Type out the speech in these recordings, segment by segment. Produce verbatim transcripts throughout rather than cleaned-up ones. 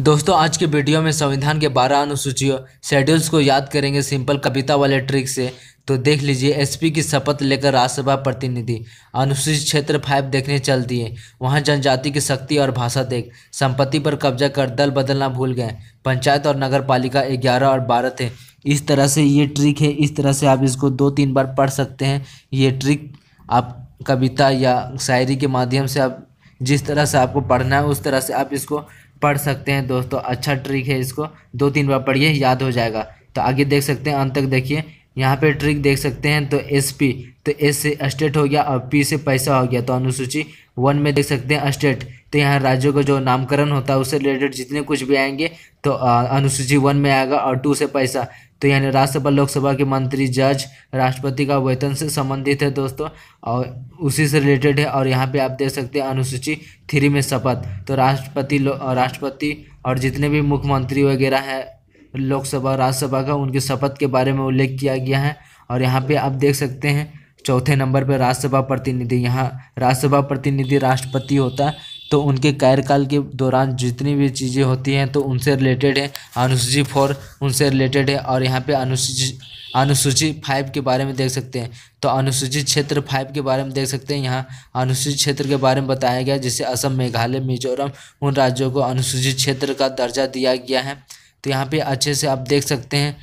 दोस्तों आज के वीडियो में संविधान के बारह अनुसूचियों शेड्यूल्स को याद करेंगे सिंपल कविता वाले ट्रिक से। तो देख लीजिए, एसपी की शपथ लेकर राज्यसभा प्रतिनिधि अनुसूचित क्षेत्र फाइव देखने चल दिए। वहां जनजाति की शक्ति और भाषा देख संपत्ति पर कब्जा कर दल बदलना भूल गए। पंचायत और नगर पालिका ग्यारह और बारह थे। इस तरह से ये ट्रिक है, इस तरह से आप इसको दो तीन बार पढ़ सकते हैं। ये ट्रिक आप कविता या शायरी के माध्यम से आप जिस तरह से आपको पढ़ना है उस तरह से आप इसको पढ़ सकते हैं। दोस्तों अच्छा ट्रिक है, इसको दो तीन बार पढ़िए, याद हो जाएगा। तो आगे देख सकते हैं, अंत तक देखिए। यहाँ पे ट्रिक देख सकते हैं। तो एस पी, तो एस से स्टेट हो गया और पी से पैसा हो गया। तो अनुसूची वन में देख सकते हैं स्टेट। तो यहाँ राज्यों का जो नामकरण होता है उससे रिलेटेड जितने कुछ भी आएंगे तो अनुसूची वन में आएगा। और टू से पैसा, तो यानी राज्यसभा लोकसभा के मंत्री जज राष्ट्रपति का वेतन से संबंधित है दोस्तों, और उसी से रिलेटेड है। और यहाँ पे आप देख सकते हैं अनुसूची थ्री में शपथ। तो राष्ट्रपति राष्ट्रपति और जितने भी मुख्यमंत्री वगैरह हैं लोकसभा राज्यसभा का, उनकी शपथ के बारे में उल्लेख किया गया है। और यहाँ पे आप देख सकते हैं चौथे नंबर पर राज्यसभा प्रतिनिधि। यहाँ राज्यसभा प्रतिनिधि राष्ट्रपति होता है, तो उनके कार्यकाल के दौरान जितनी भी चीज़ें होती हैं तो उनसे रिलेटेड है। अनुसूची फोर उनसे रिलेटेड है। और यहाँ पे अनुसूची अनुसूची फाइव के बारे में देख सकते हैं। तो अनुसूचित क्षेत्र फाइव के बारे में देख सकते हैं। यहाँ अनुसूचित क्षेत्र के बारे में बताया गया, जिससे असम, मेघालय, मिजोरम उन राज्यों को अनुसूचित क्षेत्र का दर्जा दिया गया है। तो यहाँ पे अच्छे से आप देख सकते हैं।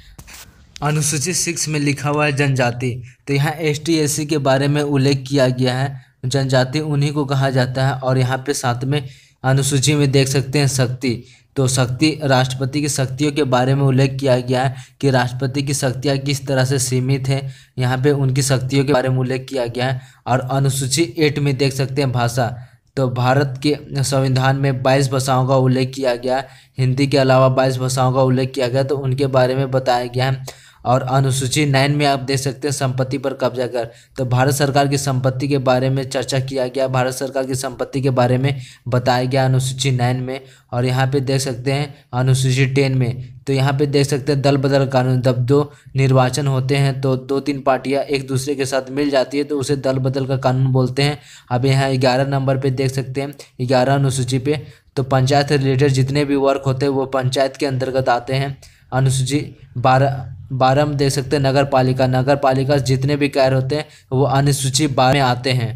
अनुसूचित सिक्स में लिखा हुआ है जनजाति। तो यहाँ एस टी एस सी के बारे में उल्लेख किया गया है, जनजाति उन्हीं को कहा जाता है। और यहाँ पे साथ में अनुसूची में देख सकते हैं शक्ति। तो शक्ति, राष्ट्रपति की शक्तियों के बारे में उल्लेख किया गया है कि राष्ट्रपति की शक्तियाँ किस तरह से सीमित हैं। यहाँ पे उनकी शक्तियों के बारे में उल्लेख किया गया है। और अनुसूची एट में देख सकते हैं भाषा। तो भारत के संविधान में बाईस भाषाओं का उल्लेख किया गया है, हिंदी के अलावा बाईस भाषाओं का उल्लेख किया गया, तो उनके बारे में बताया गया है। और अनुसूची नाइन में आप देख सकते हैं संपत्ति पर कब्जा कर। तो भारत सरकार की संपत्ति के बारे में चर्चा किया गया, भारत सरकार की संपत्ति के बारे में बताया गया अनुसूची नाइन में। और यहाँ पे देख सकते हैं अनुसूची टेन में। तो यहाँ पे देख सकते हैं दल बदल कानून। जब दो निर्वाचन होते हैं तो दो तीन पार्टियाँ एक दूसरे के साथ मिल जाती है, तो उसे दल बदल का कानून बोलते हैं। अब यहाँ ग्यारह नंबर पे देख सकते हैं, ग्यारह अनुसूची पे। तो पंचायत से रिलेटेड जितने भी वर्क होते हैं वो पंचायत के अंतर्गत आते हैं। अनुसूची बारह बारह में देख सकते हैं नगर पालिका। नगर पालिका जितने भी कार्य होते हैं वो अनुसूची बारह में आते हैं।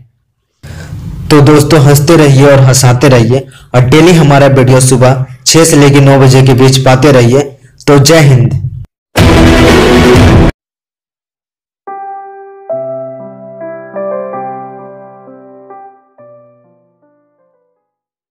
तो दोस्तों हंसते रहिए और हंसाते रहिए, और डेली हमारा वीडियो सुबह छह से लेकर नौ बजे के बीच पाते रहिए। तो जय हिंद।